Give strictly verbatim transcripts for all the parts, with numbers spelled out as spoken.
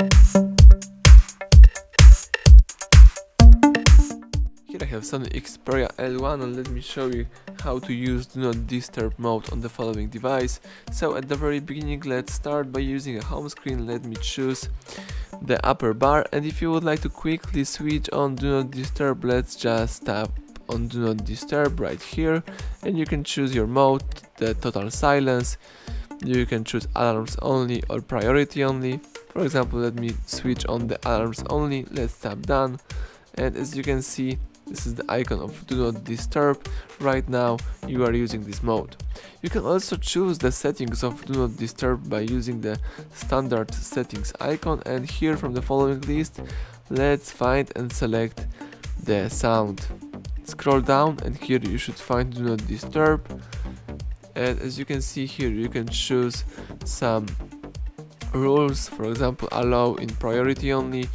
Here I have Sony Xperia L one and let me show you how to use Do Not Disturb mode on the following device. So at the very beginning, let's start by using a home screen. Let me choose the upper bar, and if you would like to quickly switch on Do Not Disturb, let's just tap on Do Not Disturb right here, and you can choose your mode, the total silence. You can choose alarms only or priority only. For example, let me switch on the alarms only. Let's tap done, and as you can see, this is the icon of Do Not Disturb. Right now you are using this mode. You can also choose the settings of Do Not Disturb by using the standard settings icon, and here from the following list let's find and select the sound. Scroll down and here you should find Do Not Disturb, and as you can see here you can choose some rules, for example allow in priority only.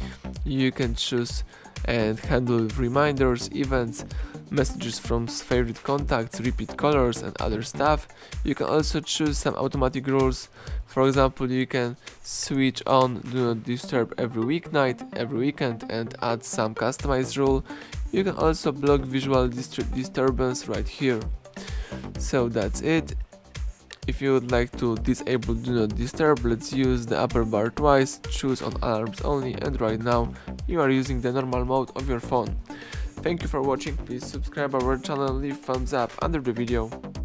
You can choose and handle reminders, events, messages from favorite contacts, repeat callers and other stuff. You can also choose some automatic rules. For example, you can switch on Do Not Disturb every weeknight, every weekend, and add some customized rule. You can also block visual disturbance right here. So that's it. If you would like to disable Do Not Disturb, let's use the upper bar twice, choose on alarms only, and right now you are using the normal mode of your phone. Thank you for watching, please subscribe our channel, leave thumbs up under the video.